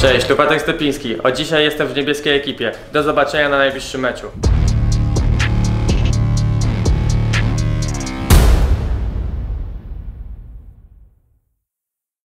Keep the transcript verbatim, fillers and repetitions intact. Cześć, tu Patryk Stępiński. Od dzisiaj jestem w niebieskiej ekipie. Do zobaczenia na najbliższym meczu.